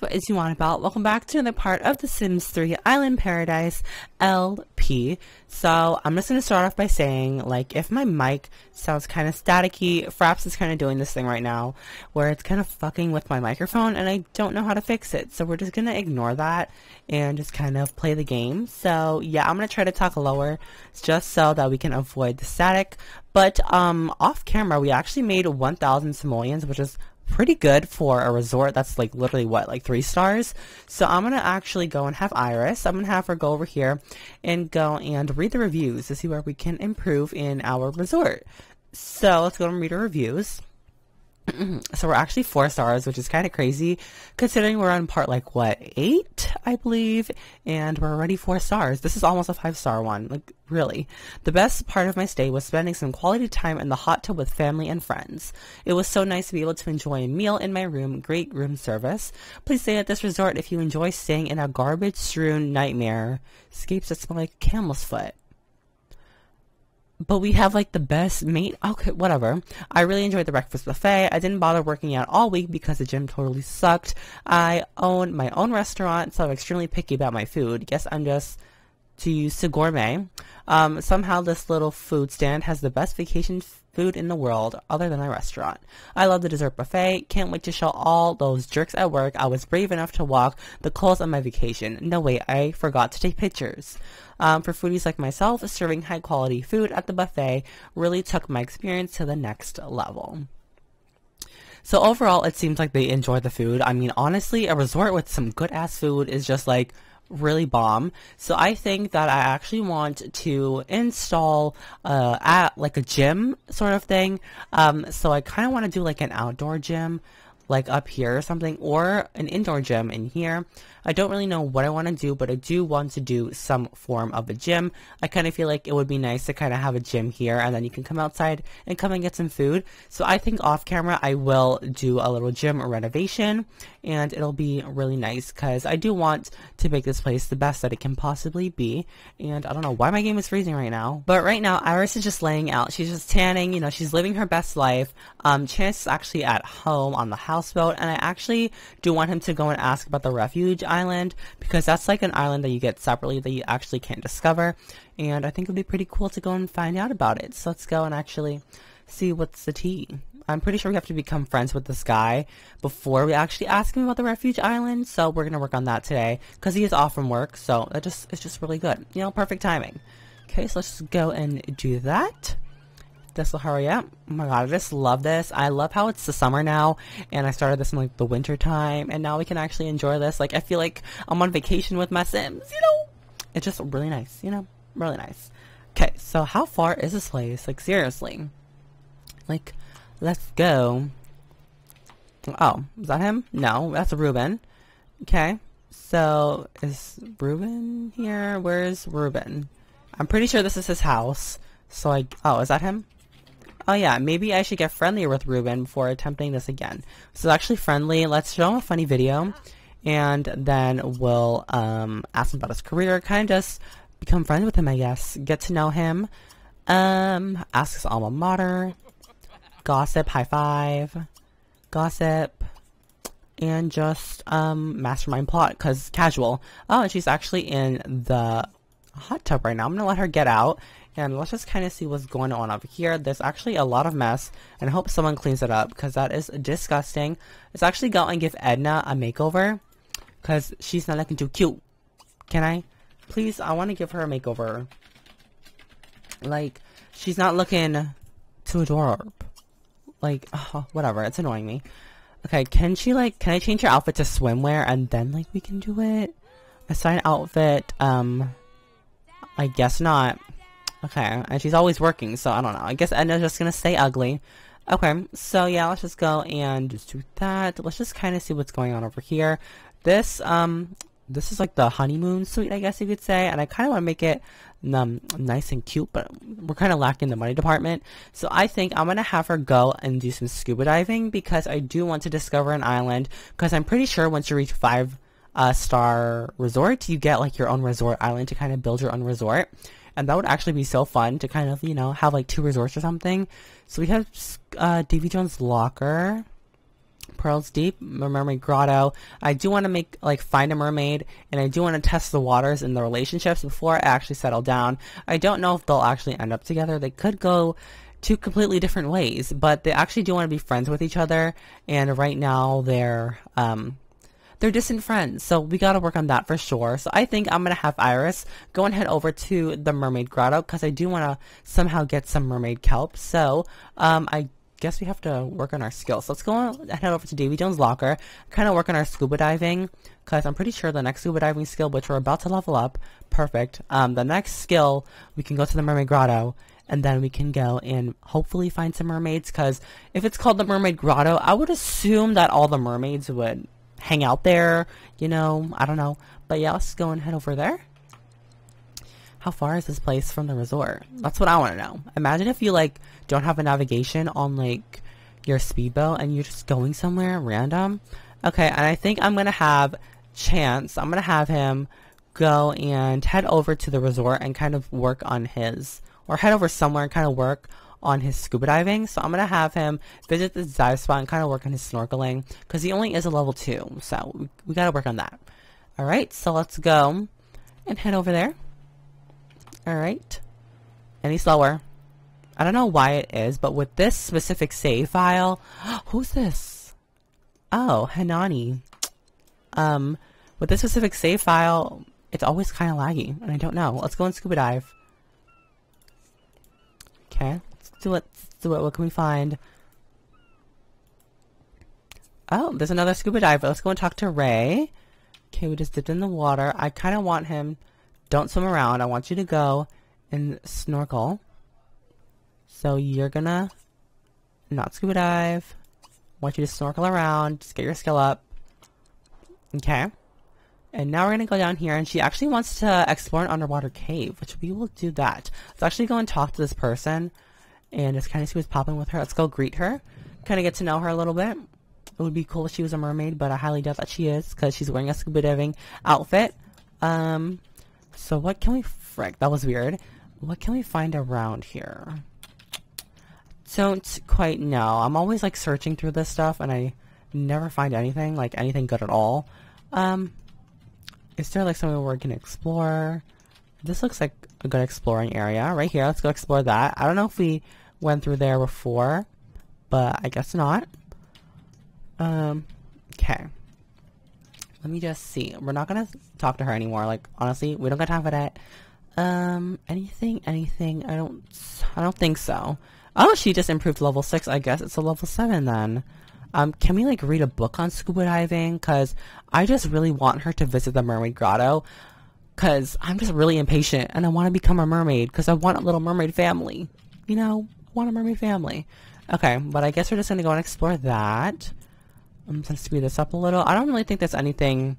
What is you want about? Welcome back to another part of The Sims 3 Island Paradise LP. So I'm just going to start off by saying, like, if my mic sounds kind of staticky, Fraps is kind of doing this thing right now where it's kind of fucking with my microphone and I don't know how to fix it. So we're just going to ignore that and just kind of play the game. So yeah, I'm going to try to talk lower just so that we can avoid the static. But off camera, we actually made 1,000 Simoleons, which is pretty good for a resort that's like literally what, like 3 stars. So I'm gonna actually go and have Iris, I'm gonna have her go over here and go and read the reviews to see where we can improve in our resort. So let's go and read our reviews. So we're actually 4 stars, which is kind of crazy considering we're on part like what, 8, I believe, and we're already 4 stars. This is almost a 5-star one, like really. The best part of my stay was spending some quality time in the hot tub with family and friends. It was so nice to be able to enjoy a meal in my room. Great room service. Please stay at this resort if you enjoy staying in a garbage strewn nightmare escapes that smell like camel's foot. But we have like the best mate. Okay, whatever. I really enjoyed the breakfast buffet. I didn't bother working out all week because the gym totally sucked. I own my own restaurant, so I'm extremely picky about my food. Guess I'm just too used to gourmet. Somehow this little food stand has the best vacation food in the world other than my restaurant. I love the dessert buffet. Can't wait to show all those jerks at work I was brave enough to walk the coals on my vacation. No way, I forgot to take pictures. For foodies like myself, serving high quality food at the buffet really took my experience to the next level. So overall, it seems like they enjoy the food. I mean, honestly, a resort with some good ass food is just like really bomb. So I think that I actually want to install at like a gym sort of thing. So I kind of want to do like an outdoor gym like up here or something, or an indoor gym in here. I don't really know what I want to do, but I do want to do some form of a gym. I kind of feel like it would be nice to kind of have a gym here, and then you can come outside and come and get some food. So I think off camera I will do a little gym renovation, and it'll be really nice because I do want to make this place the best that it can possibly be. And I don't know why my game is freezing right now, but right now Iris is just laying out. She's just tanning, you know, she's living her best life. Chance is actually at home on the houseboat, and I actually do want him to go and ask about the refuge island, because that's like an island that you get separately that you actually can't discover, and I think it'd be pretty cool to go and find out about it. So let's go and actually see what's the tea. I'm pretty sure we have to become friends with this guy before we actually ask him about the refuge island, so we're gonna work on that today because he is off from work, so it's just really good, you know, perfect timing. Okay, so let's just go and do that. This will hurry up. Oh my god, I just love this. I love how it's the summer now, and I started this in like the winter time, and now we can actually enjoy this. Like, I feel like I'm on vacation with my Sims, you know? It's just really nice, you know? Really nice. Okay, so how far is this place? Like, seriously. Like, let's go. Oh, is that him? No, that's Reuben. Okay, so is Reuben here? Where's Reuben? I'm pretty sure this is his house. So oh, is that him? Oh yeah, maybe I should get friendlier with Reuben before attempting this again. So actually friendly, let's show him a funny video, and then we'll ask him about his career, kind of just become friends with him, I guess. Get to know him, ask his alma mater, gossip, high five, gossip, and just mastermind plot, because casual. Oh, and she's actually in the hot tub right now. I'm gonna let her get out, and let's just kind of see what's going on over here. There's actually a lot of mess, and I hope someone cleans it up because that is disgusting. Let's actually go and give Edna a makeover because she's not looking too cute. Can I? Please, I want to give her a makeover. Like, she's not looking too adorable. Like, oh, whatever, it's annoying me. Okay, can she, like, can I change her outfit to swimwear and then, like, we can do it? Assign outfit, I guess not. Okay, and she's always working, so I don't know. I guess Edna's just gonna stay ugly. Okay, so yeah, let's just go and just do that. Let's just kind of see what's going on over here. This, this is like the honeymoon suite, I guess you could say, and I kind of want to make it nice and cute, but we're kind of lacking the money department. So I think I'm gonna have her go and do some scuba diving because I do want to discover an island, because I'm pretty sure once you reach 5-star resort, you get like your own resort island to kind of build your own resort. And that would actually be so fun to kind of, you know, have like two resorts or something. So we have Davy Jones Locker, Pearl's Deep, Mermaid Grotto. I do want to make, like, find a mermaid, and I do want to test the waters and the relationships before I actually settle down. I don't know if they'll actually end up together. They could go two completely different ways, but they actually do want to be friends with each other, and right now they're distant friends, so we gotta work on that for sure. So I think I'm gonna have Iris go and head over to the Mermaid Grotto, because I do want to somehow get some mermaid kelp. So I guess we have to work on our skills. So let's go and head over to Davy Jones Locker, kind of work on our scuba diving, because I'm pretty sure the next scuba diving skill, which we're about to level up, perfect, the next skill, we can go to the Mermaid Grotto, and then we can go and hopefully find some mermaids, because if it's called the Mermaid Grotto, I would assume that all the mermaids would hang out there, you know, I don't know. But yeah, let's go and head over there. How far is this place from the resort? That's what I want to know. Imagine if you, like, don't have a navigation on, like, your speedboat and you're just going somewhere random. Okay, and I think I'm going to have Chance. I'm going to have him go and head over to the resort and kind of work on his, or head over somewhere and kind of work on his scuba diving. So I'm going to have him visit this dive spot and kind of work on his snorkeling, because he only is a level 2. So we got to work on that. All right, so let's go and head over there. Alright, any slower? I don't know why it is, but with this specific save file... Who's this? Oh, Hanani. With this specific save file, it's always kind of laggy, and I don't know. Let's go and scuba dive. Okay, let's do it. What can we find? Oh, there's another scuba diver. Let's go and talk to Ray. Okay, we just dipped in the water. I kind of want him... Don't swim around. I want you to go and snorkel. So you're gonna not scuba dive. I want you to snorkel around. Just get your skill up. Okay. And now we're gonna go down here, and she actually wants to explore an underwater cave, which we will do that. Let's actually go and talk to this person and just kind of see what's popping with her. Let's go greet her. Kind of get to know her a little bit. It would be cool if she was a mermaid, but I highly doubt that she is, because she's wearing a scuba diving outfit. So what can we... Frick, that was weird. What can we find around here? Don't quite know. I'm always, like, searching through this stuff, and I never find anything, like, anything good at all. Is there, like, somewhere where we can explore? This looks like a good exploring area. Right here, let's go explore that. I don't know if we went through there before, but I guess not. Okay. Let me just see. We're not gonna talk to her anymore. Like, honestly, we don't got time for that. Anything? I don't think so. Oh, she just improved level 6. I guess it's a level 7 then. Can we, like, read a book on scuba diving? Cause I just really want her to visit the Mermaid Grotto. Cause I'm just really impatient and I want to become a mermaid. Cause I want a little mermaid family. You know, I want a mermaid family. Okay, but I guess we're just gonna go and explore that. I'm gonna speed this up a little. I don't really think there's anything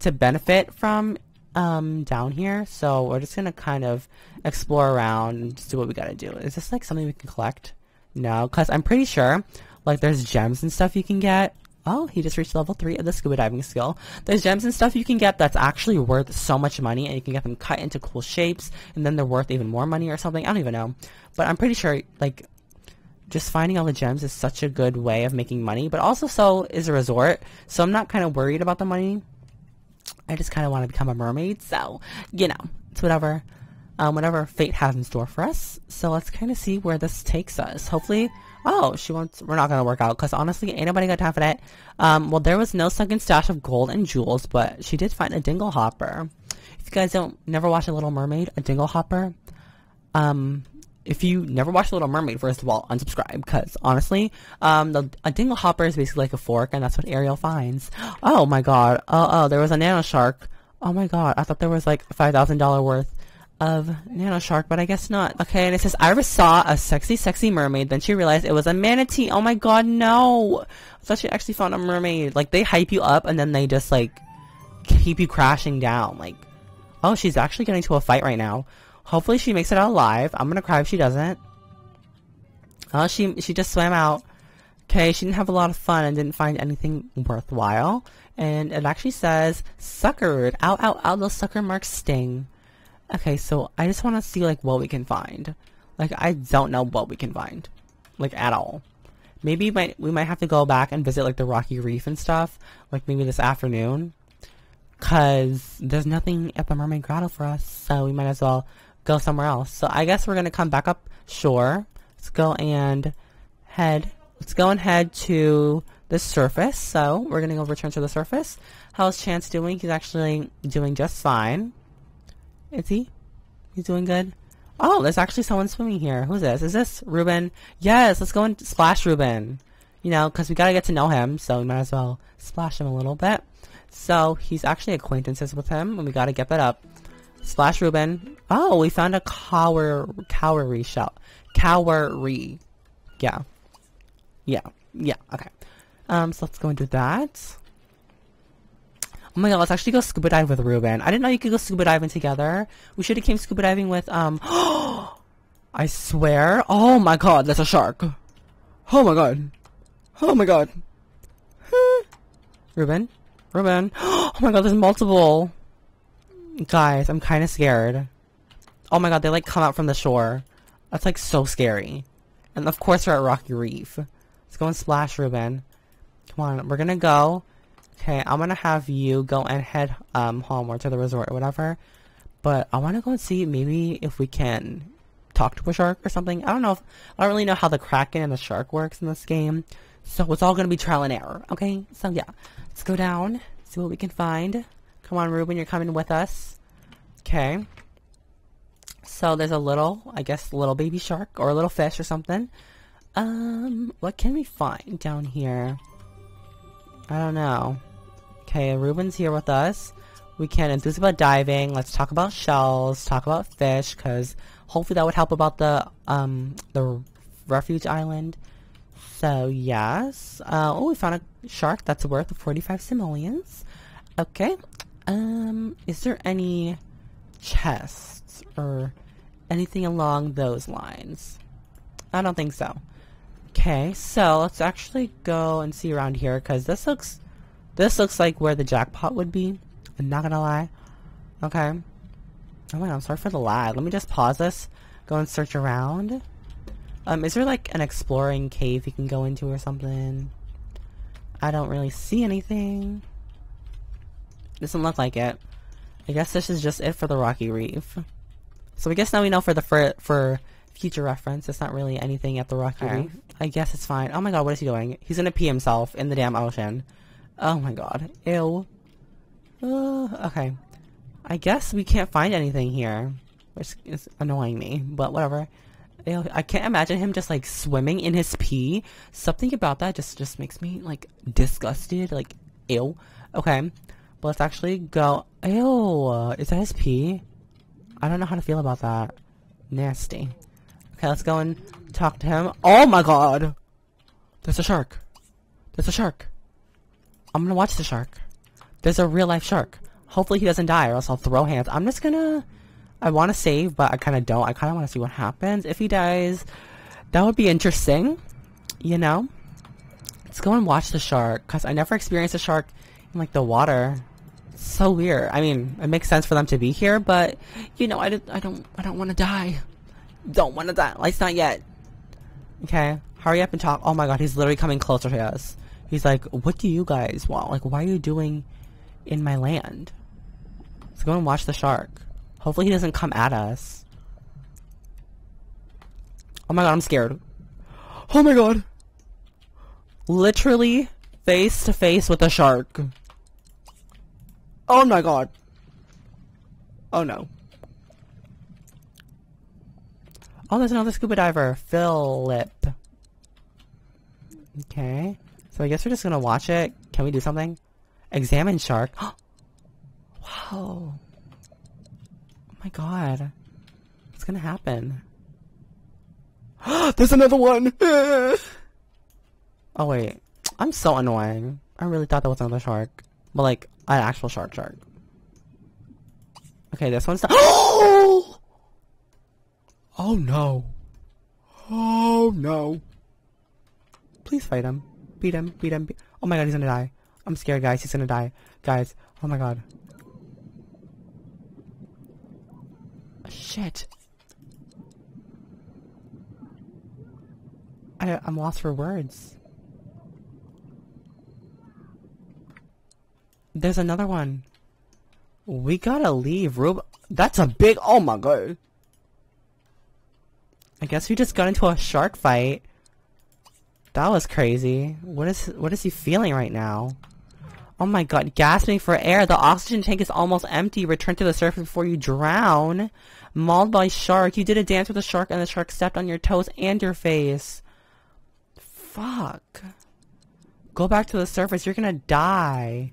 to benefit from down here, so we're just gonna kind of explore around and just do what we gotta do. Is this, like, something we can collect? No, because I'm pretty sure, like, there's gems and stuff you can get. Oh, he just reached level 3 of the scuba diving skill. There's gems and stuff you can get that's actually worth so much money, and you can get them cut into cool shapes, and then they're worth even more money or something. I don't even know, but I'm pretty sure, like, just finding all the gems is such a good way of making money, but also so is a resort, so I'm not kind of worried about the money. I just kind of want to become a mermaid, so, you know, it's whatever, whatever fate has in store for us. So let's kind of see where this takes us. Hopefully, oh, she wants, we're not going to work out, because honestly, ain't nobody got time for that. Well, there was no sunken stash of gold and jewels, but she did find a dinglehopper. If you guys don't, never watch A Little Mermaid, a dinglehopper, if you never watched The Little Mermaid, first of all, unsubscribe, because honestly, a dinglehopper is basically like a fork, and that's what Ariel finds. Oh my god, oh, there was a nano shark. Oh my god, I thought there was like $5,000 worth of nano shark, but I guess not. Okay, and it says, Iris saw a sexy, sexy mermaid, then she realized it was a manatee. Oh my god, no! I thought she actually found a mermaid. Like, they hype you up, and then they just, like, keep you crashing down. Like, oh, she's actually getting into a fight right now. Hopefully she makes it out alive. I'm gonna cry if she doesn't. Oh, she just swam out. Okay, she didn't have a lot of fun and didn't find anything worthwhile. And it actually says, suckered. Ow, ow, ow, those sucker marks sting. Okay, so I just want to see, like, what we can find. Like, I don't know what we can find. Like, at all. Maybe we might have to go back and visit, like, the Rocky Reef and stuff. Like, maybe this afternoon. Because there's nothing at the Mermaid Grotto for us. So we might as well go somewhere else. So I guess we're going to come back up shore. Let's go and head. Let's go and head to the surface. So we're going to go return to the surface. How's Chance doing? He's actually doing just fine. Is he? He's doing good. Oh, there's actually someone swimming here. Who's this? Is this Ruben? Yes, let's go and splash Ruben. You know, because we got to get to know him. So we might as well splash him a little bit. So he's actually acquaintances with him. And we got to get that up. Splash Ruben. Oh, we found a cowrie shell. Cowrie. Yeah. Yeah. Yeah. Okay. So let's go and do that. Oh my god, let's actually go scuba dive with Ruben. I didn't know you could go scuba diving together. We should have came scuba diving with, I swear. Oh my god, that's a shark. Oh my god. Oh my god. Ruben. Ruben. Oh my god, there's multiple. Guys, I'm kind of scared. Oh my god, they like come out from the shore. That's like so scary. And of course we're at Rocky Reef. Let's go and splash Ruben. Come on, we're gonna go. Okay, I'm gonna have you go and head home or to the resort or whatever. But I want to go and see maybe if we can talk to a shark or something. I don't know. I don't really know how the kraken and the shark works in this game. So it's all gonna be trial and error. Okay, so yeah, let's go down, see what we can find. Come on, Ruben, you're coming with us. Okay. So there's a little, I guess, little baby shark or a little fish or something. What can we find down here? I don't know. Okay, Ruben's here with us. We can enthuse about diving. Let's talk about shells, talk about fish, because hopefully that would help about the refuge island. So, yes. Oh, we found a shark that's worth 45 simoleons. Okay. Is there any chests or anything along those lines? I don't think so. Okay, so let's actually go and see around here, because this looks like where the jackpot would be. I'm not gonna lie. Okay. Oh wait, I'm sorry for the lag. Let me just pause this. Go and search around. Is there like an exploring cave you can go into or something? I don't really see anything. Doesn't look like it. I guess this is just it for the Rocky Reef. So I guess now we know for future reference, it's not really anything at the Rocky Reef. I guess it's fine. Oh my god, what is he doing? He's gonna pee himself in the damn ocean. Oh my god. Ew. Okay. I guess we can't find anything here, which is annoying me, but whatever. Ew, I can't imagine him just like swimming in his pee. Something about that just makes me like disgusted. Like, ew. Okay. Well, let's actually go. Ew. Is that his pee? I don't know how to feel about that. Nasty. Okay, let's go and talk to him. Oh my god! There's a shark. There's a shark. I'm gonna watch the shark. There's a real life shark. Hopefully he doesn't die or else I'll throw hands. I'm just gonna... I want to save, but I kind of don't. I kind of want to see what happens. If he dies, that would be interesting. You know? Let's go and watch the shark. Because I never experienced a shark in, like, the water. It's so weird. I mean, it makes sense for them to be here, but... You know, I don't want to die. Don't want to die. Lights not yet. Okay. Hurry up and talk. Oh my god, he's literally coming closer to us. He's like, what do you guys want? Like, why are you doing in my land? Let's go and watch the shark. Hopefully he doesn't come at us. Oh my god, I'm scared. Oh my god. Literally face to face with a shark. Oh my god. Oh no. Oh, there's another scuba diver. Philip. Okay. So I guess we're just gonna watch it. Can we do something? Examine shark. Wow. Oh my god. What's gonna happen? There's another one! Oh wait. I'm so annoying. I really thought that was another shark. But like, an actual shark. Okay, this one's not- Oh! Oh no. Oh no. Please fight him. Beat him. Beat him. Oh my god, he's gonna die. I'm scared, guys. He's gonna die. Guys. Oh my god. Shit. I'm lost for words. There's another one. We gotta leave, Rube. That's a big— oh my god. I guess we just got into a shark fight. That was crazy. What is he feeling right now? Oh my god, gasping for air. The oxygen tank is almost empty. Return to the surface before you drown. Mauled by shark. You did a dance with a shark and the shark stepped on your toes and your face. Fuck. Go back to the surface. You're gonna die.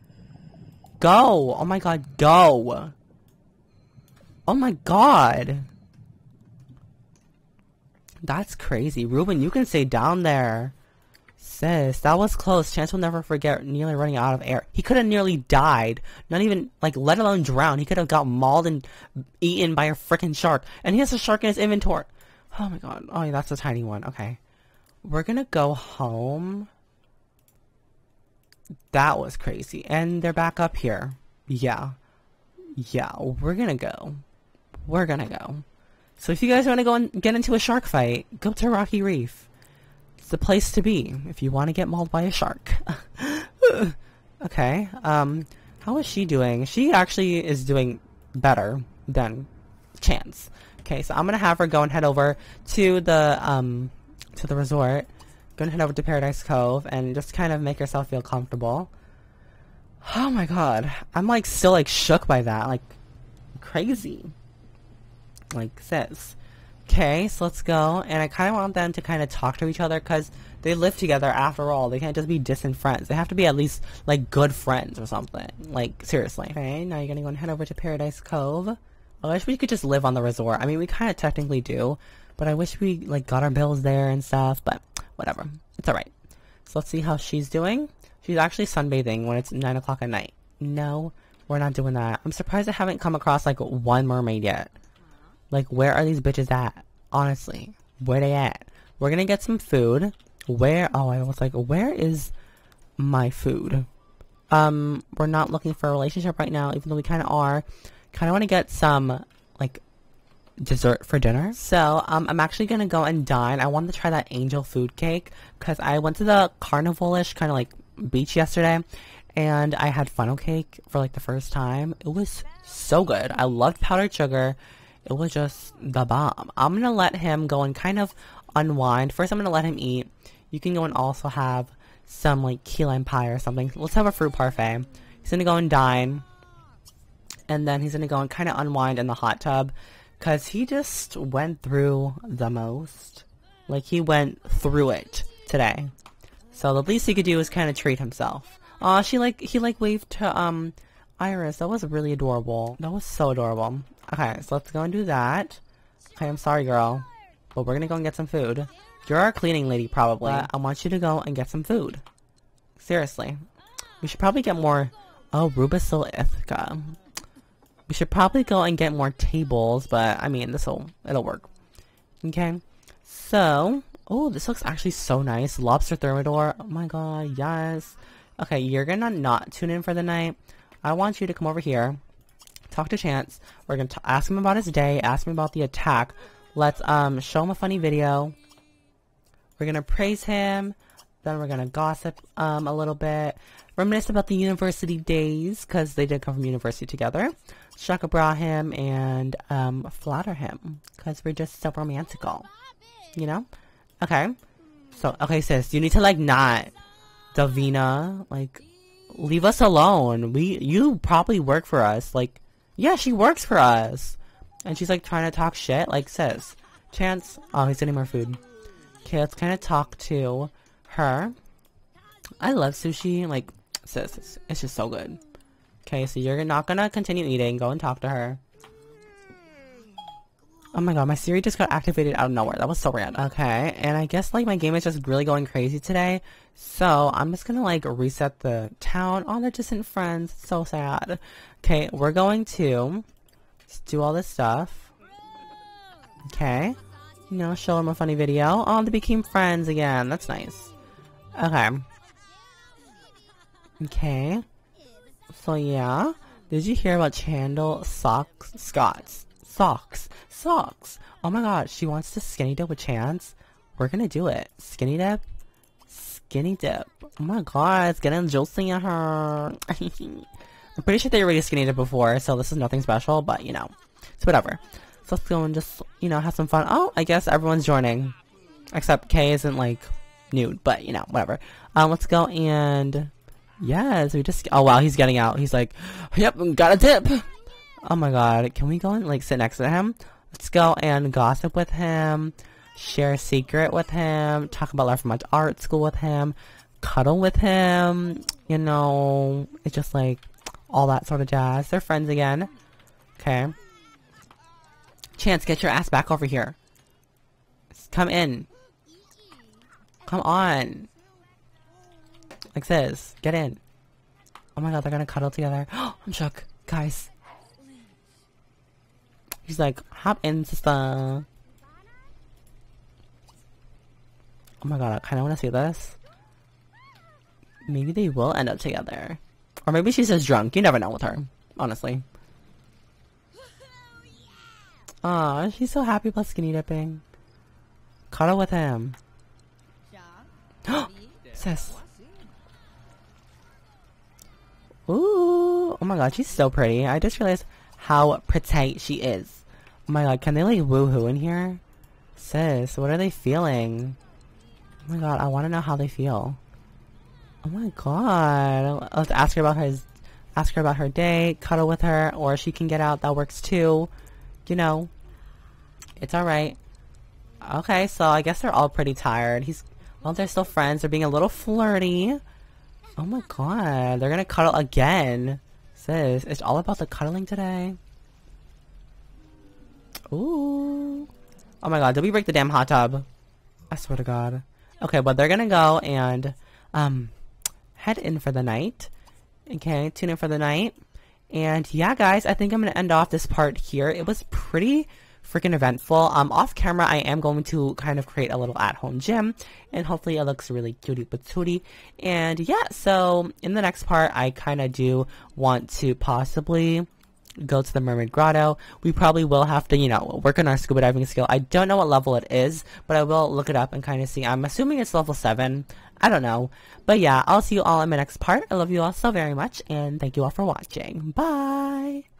Go. Oh my god, go. Oh my god. That's crazy. Ruben, you can stay down there. Sis, that was close. Chance will never forget nearly running out of air. He could have nearly died. Not even, like, let alone drown. He could have got mauled and eaten by a freaking shark. And he has a shark in his inventory. Oh my god. Oh, yeah, that's a tiny one. Okay. We're gonna go home. That was crazy. And they're back up here. Yeah. Yeah, we're gonna go. We're gonna go. So if you guys want to go and get into a shark fight, go to Rocky Reef. It's the place to be if you want to get mauled by a shark. Okay, how is she doing? She actually is doing better than Chance. Okay, so I'm gonna have her go and head over to the resort. Gonna head over to Paradise Cove and just kind of make herself feel comfortable. Oh my god, I'm like still like shook by that, like crazy. Like sis. Okay, so let's go, and I kind of want them to kind of talk to each other because they live together after all. They can't just be distant friends. They have to be at least like good friends or something. Like seriously. Okay, now you're gonna go and head over to Paradise Cove. I wish we could just live on the resort. I mean, we kind of technically do, but I wish we like got our bills there and stuff. But whatever, it's all right. So let's see how she's doing. She's actually sunbathing when it's 9 o'clock at night. No, we're not doing that. I'm surprised I haven't come across like one mermaid yet. Like, where are these bitches at? Honestly, where they at? We're gonna get some food. Where? Oh, I was like, where is my food? We're not looking for a relationship right now, even though we kind of are. Kind of want to get some, like, dessert for dinner. So, I'm actually gonna go and dine. I wanted to try that angel food cake, because I went to the carnival-ish kind of, like, beach yesterday, and I had funnel cake for, like, the first time. It was so good. I loved powdered sugar. It was just the bomb. I'm going to let him go and kind of unwind. First, I'm going to let him eat. You can go and also have some, like, key lime pie or something. Let's have a fruit parfait. He's going to go and dine. And then he's going to go and kind of unwind in the hot tub. Because he just went through the most. Like, he went through it today. So, the least he could do is kind of treat himself. Aw, he waved to, Iris. That was really adorable. That was so adorable. Okay, so let's go and do that. Okay, I'm sorry, girl. But we're gonna go and get some food. You're our cleaning lady, probably. I want you to go and get some food. Seriously. We should probably get more... Oh, Rubisil Ithka. We should probably go and get more tables, but, I mean, it'll work. Okay. So... Oh, this looks actually so nice. Lobster thermidor. Oh my god, yes. Okay, you're gonna not tune in for the night. I want you to come over here. Talk to Chance. We're going to ask him about his day. Ask him about the attack. Let's show him a funny video. We're going to praise him. Then we're going to gossip a little bit. Reminisce about the university days because they did come from university together. Shaka bra him and flatter him because we're just so romantical. You know? Okay. So, okay sis, you need to like not. Davina, like leave us alone. You probably work for us. Like, yeah, she works for us. And she's, like, trying to talk shit. Like, sis. Chance. Oh, he's getting more food. Okay, let's kind of talk to her. I love sushi. Like, sis, it's just so good. Okay, so you're not gonna continue eating. Go and talk to her. Oh my god, my Siri just got activated out of nowhere. That was so random. Okay, and I guess, like, my game is just really going crazy today. So, I'm just gonna, like, reset the town. Oh, they're distant friends. So sad. Okay, we're going to do all this stuff. Okay. Now show them a funny video. Oh, they became friends again. That's nice. Okay. Okay. So, yeah. Did you hear about Chandel Scott's? Socks. Socks. Oh my god, she wants to skinny dip with Chance. We're gonna do it. Skinny dip. Skinny dip. Oh my god, it's getting jolting at her. I'm pretty sure they already skinny dipped before, so this is nothing special, but you know. It's whatever. So let's go and just, you know, have some fun. Oh, I guess everyone's joining. Except Kay isn't, like, nude, but, you know, whatever. Let's go and... Yes, we just... Oh, wow, he's getting out. He's like, yep, got a dip! Oh my god, can we go and, like, sit next to him? Let's go and gossip with him. Share a secret with him. Talk about life from art school with him. Cuddle with him. You know, it's just, like, all that sort of jazz. They're friends again. Okay. Chance, get your ass back over here. Come in. Come on. Like this. Get in. Oh my god, they're gonna cuddle together. I'm shook. Guys. He's like, hop in, sister. Oh my god, I kinda wanna see this. Maybe they will end up together. Or maybe she's just drunk. You never know with her. Honestly. Aw, she's so happy about skinny dipping. Cuddle with him. Sis. Ooh. Oh my god, she's so pretty. I just realized how pretty she is. Oh my god, can they like woohoo in here? Sis, what are they feeling? Oh my god, I want to know how they feel. Oh my god. Let's ask her about her day, cuddle with her, or she can get out. That works too. You know. It's alright. Okay, so I guess they're all pretty tired. Well, they're still friends. They're being a little flirty. Oh my god. They're gonna cuddle again. Sis, it's all about the cuddling today. Ooh. Oh my god. Did we break the damn hot tub? I swear to god. Okay, but they're gonna go and, head in for the night. Okay, tune in for the night. And yeah, guys, I think I'm gonna end off this part here. It was pretty... freaking eventful. Off camera, I am going to kind of create a little at-home gym, and hopefully it looks really cutie patootie. And yeah, so in the next part, I kind of do want to possibly go to the Mermaid Grotto. We probably will have to, you know, work on our scuba diving skill. I don't know what level it is, but I will look it up and kind of see. I'm assuming it's level 7. I don't know. But yeah, I'll see you all in my next part. I love you all so very much, and thank you all for watching. Bye!